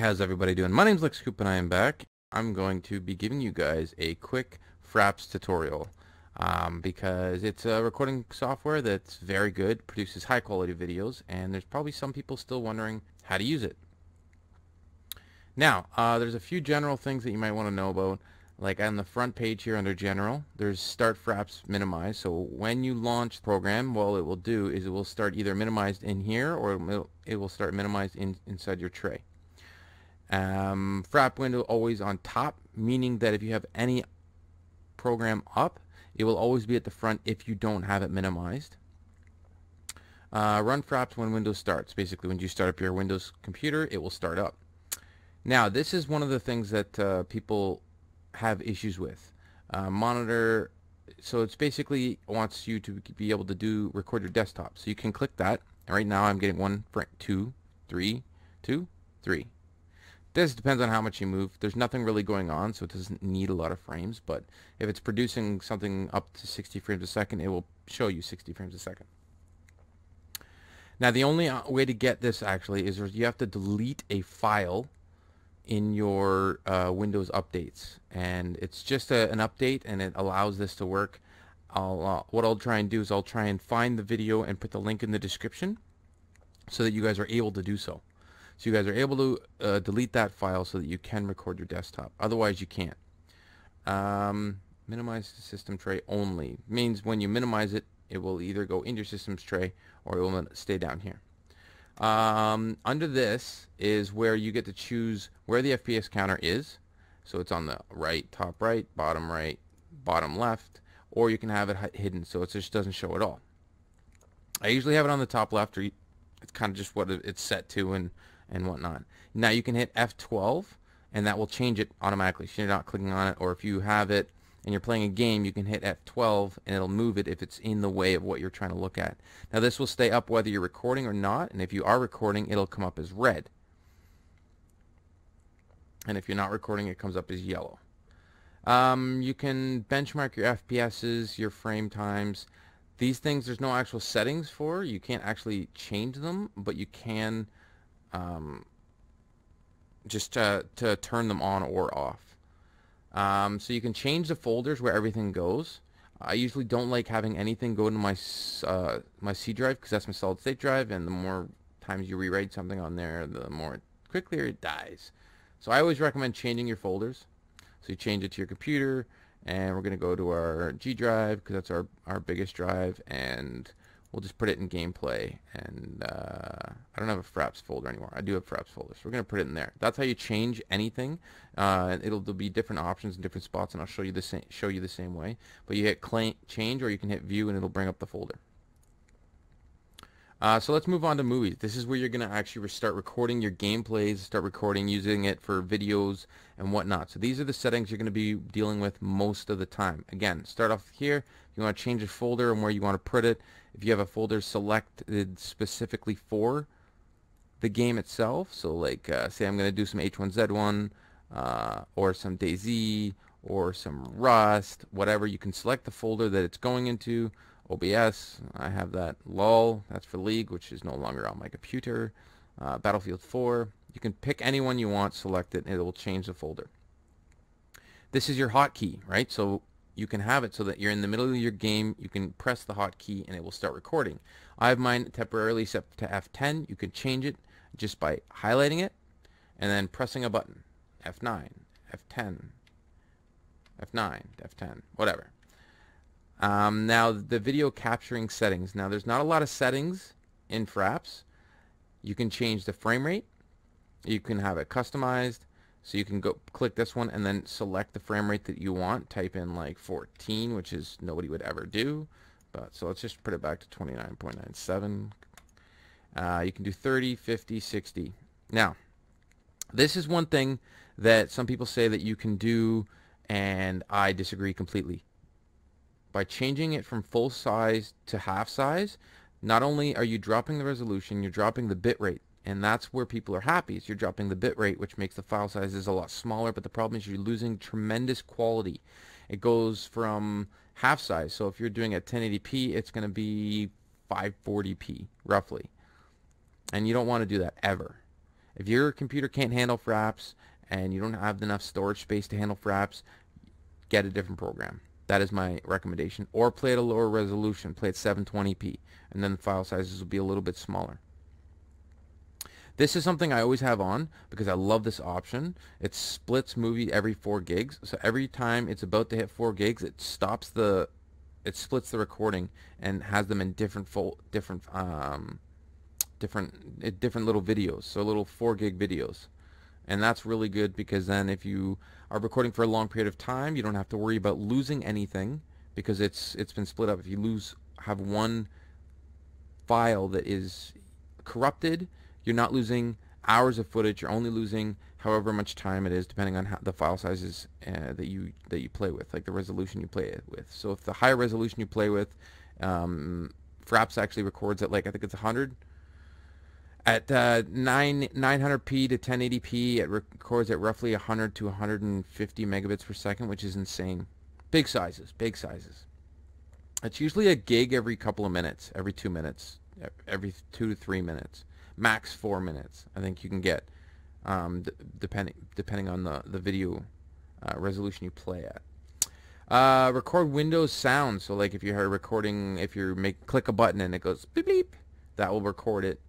how's everybody doing? My name's Lex Coupe and I am back. I'm going to be giving you guys a quick Fraps tutorial because it's a recording software that's very good, produces high quality videos, and there's probably some people still wondering how to use it. Now, there's a few general things that you might want to know about. Like on the front page here under General, there's Start Fraps Minimize. So when you launch the program, what it will do is it will start either minimized in here or it will start minimized inside your tray. Frap window always on top, meaning that if you have any program up, it will always be at the front if you don't have it minimized. Run Fraps when Windows starts. Basically, when you start up your Windows computer, it will start up. Now, this is one of the things that people have issues with. Monitor, so it's basically wants you to be able to record your desktop. So you can click that, and right now I'm getting 1 frame, 2, 3, 2, 3. This depends on how much you move. There's nothing really going on, so it doesn't need a lot of frames, but if it's producing something up to 60 frames a second, it will show you 60 frames a second. Now the only way to get this actually is you have to delete a file in your Windows updates, and it's just an update and it allows this to work. What I'll try and do is I'll try and find the video and put the link in the description so that you guys are able to do so. So you guys are able to delete that file so that you can record your desktop. Otherwise you can't. Minimize the system tray only means when you minimize it, it will either go into your systems tray or it will stay down here. Under this is where you get to choose where the FPS counter is. So it's on the right, top right, bottom left, or you can have it hidden so it just doesn't show at all. I usually have it on the top left, or it's kind of just what it's set to and whatnot. Now you can hit F12 and that will change it automatically so you're not clicking on it, or if you have it and you're playing a game, you can hit F12 and it'll move it if it's in the way of what you're trying to look at. Now this will stay up whether you're recording or not, and if you are recording it'll come up as red, and if you're not recording it comes up as yellow. You can benchmark your FPS's, your frame times. These things there's no actual settings for. You can't actually change them, but you can just to turn them on or off. So you can change the folders where everything goes. I usually don't like having anything go to my C drive because that's my solid state drive, and the more times you rewrite something on there, the more quickly it dies. So I always recommend changing your folders. So you change it to your computer, and we're going to go to our G drive because that's our biggest drive, and we'll just put it in gameplay. And I don't have a Fraps folder anymore. I do have Fraps folder, so we're going to put it in there. That's how you change anything. There'll be different options in different spots, and I'll show you the same way. But you hit change, or you can hit view, and it'll bring up the folder. So let's move on to movies. This is where you're going to actually start recording your gameplays, start recording using it for videos and whatnot. So these are the settings you're going to be dealing with most of the time. Again, start off here. You want to change a folder and where you want to put it. If you have a folder selected specifically for the game itself, so like say I'm going to do some H1Z1 or some DayZ or some Rust, whatever, you can select the folder that it's going into. OBS, I have that. LOL, that's for League, which is no longer on my computer. Battlefield 4, you can pick any one you want, select it, and it will change the folder. This is your hotkey, right? So you can have it so that you're in the middle of your game, you can press the hotkey and it will start recording. I have mine temporarily set to F10. You can change it just by highlighting it and then pressing a button. F9, F10, F9, F10, whatever. Now the video capturing settings. Now there's not a lot of settings in Fraps. You can change the frame rate. You can have it customized. So you can go click this one and then select the frame rate that you want. Type in like 14, which is nobody would ever do. But so let's just put it back to 29.97. You can do 30, 50, 60. Now, this is one thing that some people say that you can do, and I disagree completely. By changing it from full size to half size, not only are you dropping the resolution, you're dropping the bit rate, and that's where people are happy. Is you're dropping the bit rate, which makes the file sizes a lot smaller, but the problem is you're losing tremendous quality. It goes from half size, so if you're doing at 1080p, it's going to be 540p roughly, and you don't want to do that ever. If your computer can't handle Fraps and you don't have enough storage space to handle Fraps, get a different program. That is my recommendation. Or play at a lower resolution. Play at 720p, and then the file sizes will be a little bit smaller. This is something I always have on because I love this option. It splits movie every 4 gigs. So every time it's about to hit 4 gigs, it stops the, it splits the recording and has them in different little videos. So little 4 gig videos. And that's really good because then if you are recording for a long period of time, you don't have to worry about losing anything because it's been split up. If you have one file that is corrupted, you're not losing hours of footage. You're only losing however much time it is, depending on how the file sizes that you play with, like the resolution you play it with. So if the higher resolution you play with, Fraps actually records at, like, I think it's 100. At 900p to 1080p, it records at roughly 100 to 150 megabits per second, which is insane. Big sizes, big sizes. It's usually a gig every couple of minutes, every 2 minutes, every 2 to 3 minutes. Max 4 minutes, I think you can get, depending on the video resolution you play at. Record Windows sound, so like if you're recording, if you click a button and it goes beep beep, that will record it,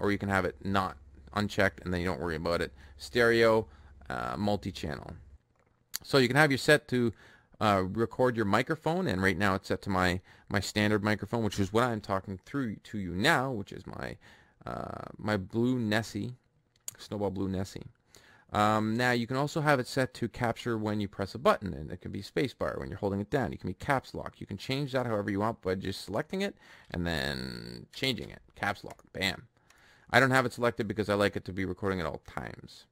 or you can have it not unchecked and then you don't worry about it. Stereo, multi-channel. So you can have your set to record your microphone, and right now it's set to my standard microphone, which is what I'm talking through to you now, which is my Blue Nessie, Snowball Blue Nessie. Now you can also have it set to capture when you press a button, and it can be spacebar when you're holding it down. You can be caps lock. You can change that however you want by just selecting it and then changing it. Caps lock, bam. I don't have it selected because I like it to be recording at all times.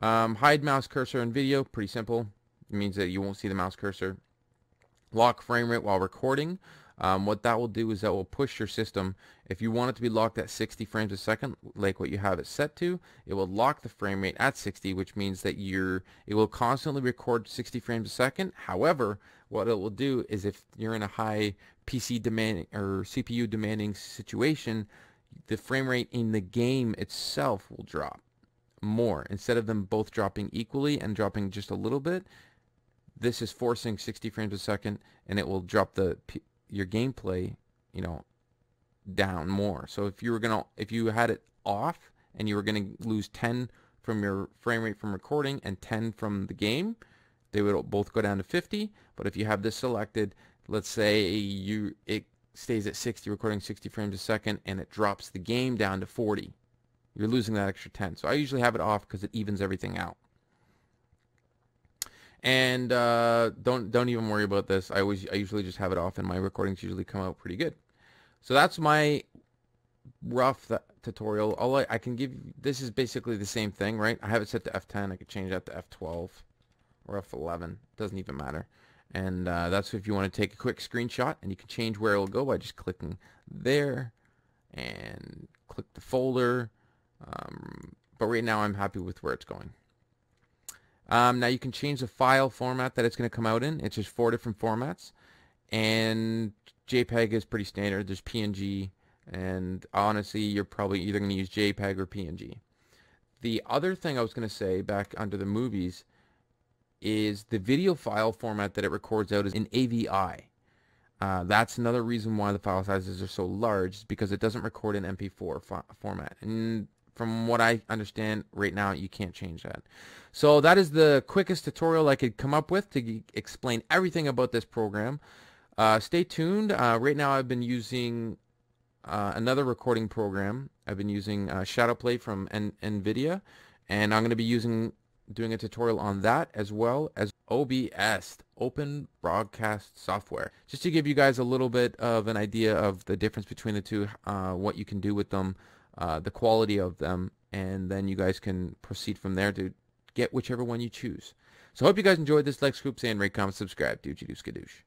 Hide mouse cursor in video, pretty simple. It means that you won't see the mouse cursor. Lock frame rate while recording. What that will do is that will push your system. If you want it to be locked at 60 frames a second, like what you have it set to, it will lock the frame rate at 60, which means that it will constantly record 60 frames a second. However, what it will do is if you're in a high PC demanding or CPU demanding situation, the frame rate in the game itself will drop more. Instead of them both dropping equally and dropping just a little bit, this is forcing 60 frames a second, and it will drop the your gameplay, you know, down more. So if you had it off and you were gonna lose 10 from your frame rate from recording and 10 from the game, they would both go down to 50. But if you have this selected, let's say it stays at 60, recording 60 frames a second, and it drops the game down to 40. You're losing that extra 10. So I usually have it off because it evens everything out. And don't even worry about this. I usually just have it off, and my recordings usually come out pretty good. So that's my rough tutorial. All I can give you, this is basically the same thing, right? I have it set to F10. I could change that to F12 or F11. Doesn't even matter. And that's if you want to take a quick screenshot, and you can change where it will go by just clicking there and click the folder. But right now I'm happy with where it's going. Now you can change the file format that it's going to come out in. It's just 4 different formats, and JPEG is pretty standard. There's PNG, and honestly you're probably either going to use JPEG or PNG. The other thing I was going to say back under the movies is the video file format that it records out is in AVI. That's another reason why the file sizes are so large, is because it doesn't record in MP4 format. And from what I understand right now, you can't change that. So that is the quickest tutorial I could come up with to explain everything about this program. Stay tuned. Right now I've been using another recording program. I've been using Shadowplay from Nvidia, and I'm going to be doing a tutorial on that, as well as OBS, Open Broadcast Software, just to give you guys a little bit of an idea of the difference between the two, what you can do with them, the quality of them, and then you guys can proceed from there to get whichever one you choose. So I hope you guys enjoyed this. Lex Coupe saying rate, comment, subscribe, doodoo skadoosh.